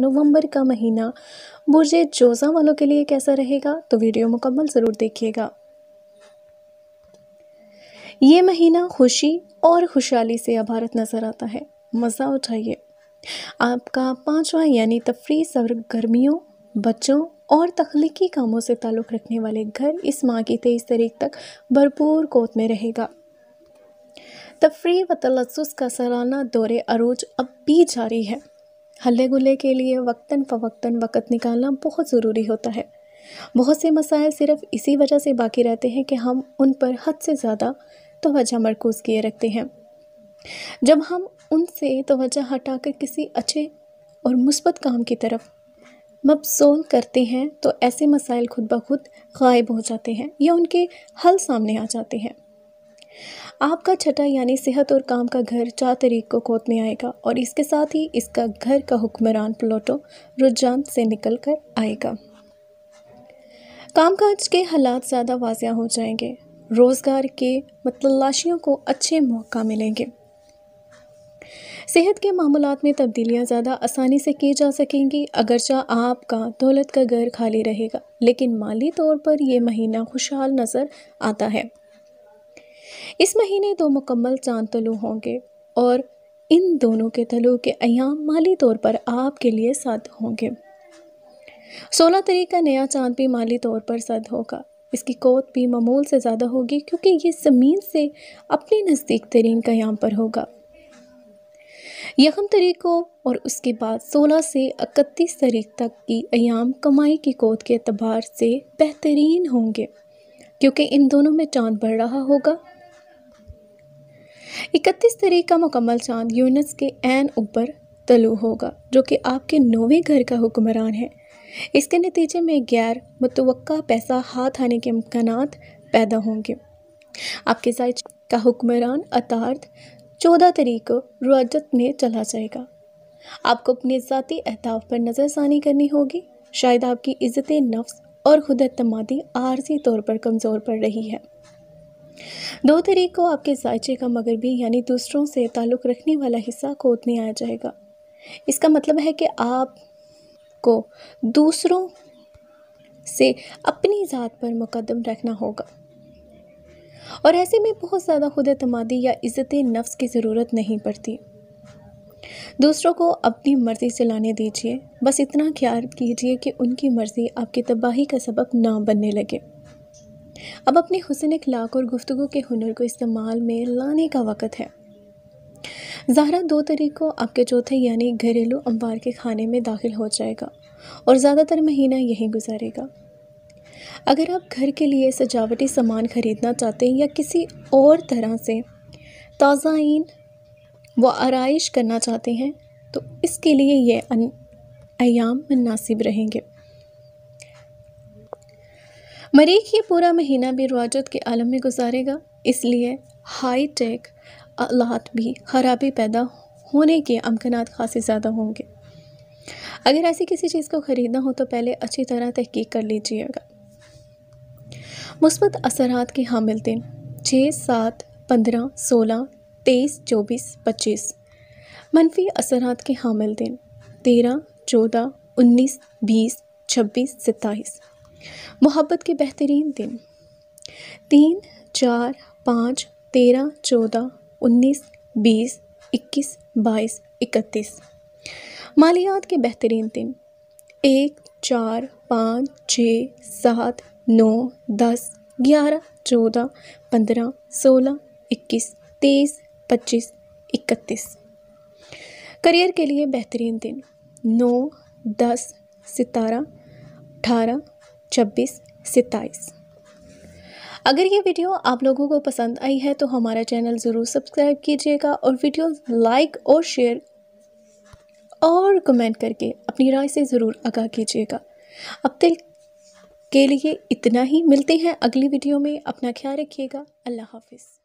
नवंबर का महीना बुर्ज जोजा वालों के लिए कैसा रहेगा, तो वीडियो मुकम्मल ज़रूर देखिएगा। ये महीना खुशी और खुशहाली से अभारत नज़र आता है, मज़ा उठाइए। आपका पांचवा यानी तफरी सब्र, गर्मियों, बच्चों और तख्लीकी कामों से ताल्लुक़ रखने वाले घर इस माह की 23 तारीख तक भरपूर कोत में रहेगा। तफरी व तलस्सुस का सालाना दौरे अरूज अब भी जारी है। हल्ले गुल्ले के लिए वक्तन फवक्तन वक़्त निकालना बहुत ज़रूरी होता है। बहुत से मसाइल सिर्फ इसी वजह से बाकी रहते हैं कि हम उन पर हद से ज़्यादा तवज्जो मरकूज़ किए रखते हैं। जब हम उनसे तवज्जो हटाकर किसी अच्छे और मुस्बत काम की तरफ मबसूल करते हैं तो ऐसे मसाइल खुद ब खुद गायब हो जाते हैं या उनके हल सामने आ जाते हैं। आपका छठा यानी सेहत और काम का घर 4 तारीख को कोत में आएगा और इसके साथ ही इसका घर का हुक्मरान प्लूटो रुझान से निकल कर आएगा। कामकाज के हालात ज़्यादा वाजिया हो जाएंगे। रोज़गार के मतलाशियों को अच्छे मौका मिलेंगे। सेहत के मामलात में तब्दीलियां ज़्यादा आसानी से की जा सकेंगी। अगरचा आपका दौलत का घर खाली रहेगा लेकिन माली तौर पर यह महीना खुशहाल नज़र आता है। इस महीने 2 मुकम्मल चांद तलू होंगे और इन दोनों के तलू के अयाम माली तौर पर आपके लिए साथ होंगे। 16 तारीख का नया चांद भी माली तौर पर सद होगा। इसकी कोत भी मामूल से ज़्यादा होगी क्योंकि ये ज़मीन से अपने नज़दीक तरीन कयाम पर होगा। यकम तारीख को और उसके बाद 16 से 31 तारीख तक की अयाम कमाई की कोत के अतबार से बेहतरीन होंगे क्योंकि इन दोनों में चांद बढ़ रहा होगा। 31 तारीख का मुकम्मल चांद यूनस के एन ऊपर तलू होगा जो कि आपके 9वें घर का हुक्मरान है। इसके नतीजे में गैर मुतवक्का पैसा हाथ आने के इम्कानात पैदा होंगे। आपके साइज का हुक्मरान अतार्थ 14 तारीख को रुआजत में चला जाएगा। आपको अपने ज़ाती अहदाफ पर नज़रसानी करनी होगी। शायद आपकी इज़्ज़त नफ्स और खुद एतमादी आर्जी तौर पर कमज़ोर पड़ रही है। 2 तारीख को आपके जायचे का मगरबी यानी दूसरों से ताल्लुक़ रखने वाला हिस्सा कोत में आ जाएगा। इसका मतलब है कि आप को दूसरों से अपनी ज़ात पर मुकदम रखना होगा और ऐसे में बहुत ज़्यादा खुद एतमादी या इज़्ज़त नफ्स की ज़रूरत नहीं पड़ती। दूसरों को अपनी मर्ज़ी चलाने दीजिए, बस इतना ख्याल कीजिए कि उनकी मर्ज़ी आपकी तबाही का सबब ना बनने लगे। अब अपने हुस्न अखलाक और गुफ्तगू के हुनर को इस्तेमाल में लाने का वक़्त है। ज़हरा 2 तारीख को आपके चौथे यानी घरेलू अंबार के खाने में दाखिल हो जाएगा और ज़्यादातर महीना यहीं गुजारेगा। अगर आप घर के लिए सजावटी सामान खरीदना चाहते हैं या किसी और तरह से ताज़ाइन व आराइश करना चाहते हैं तो इसके लिए ये अयाम मुनासिब रहेंगे। मरीख ये पूरा महीना भी रुआजत के आलम में गुजारेगा, इसलिए हाई टेक आलात भी खराबी पैदा होने के अमकानात खासे ज़्यादा होंगे। अगर ऐसी किसी चीज़ को ख़रीदना हो तो पहले अच्छी तरह तहकीक कर लीजिएगा। मुस्बत असरात के हामिल दिन 6, 7, 15, 16, 23, 24, 25। मनफी असरात के हामिल दिन 13, 14, 19, 20, 26, 27। मोहब्बत के बेहतरीन दिन 3, 4, 5, 13, 14, 19, 20, 21, 22, 31। मालियात के बेहतरीन दिन 1, 4, 5, 6, 7, 9, 10, 11, 14, 15, 16, 21, 23, 25, 31। करियर के लिए बेहतरीन दिन 9, 10, 17, 18, 26, 27। अगर ये वीडियो आप लोगों को पसंद आई है तो हमारा चैनल ज़रूर सब्सक्राइब कीजिएगा और वीडियो लाइक और शेयर और कमेंट करके अपनी राय से ज़रूर आगाह कीजिएगा। अब तक के लिए इतना ही, मिलते हैं अगली वीडियो में। अपना ख्याल रखिएगा। अल्लाह हाफिज़।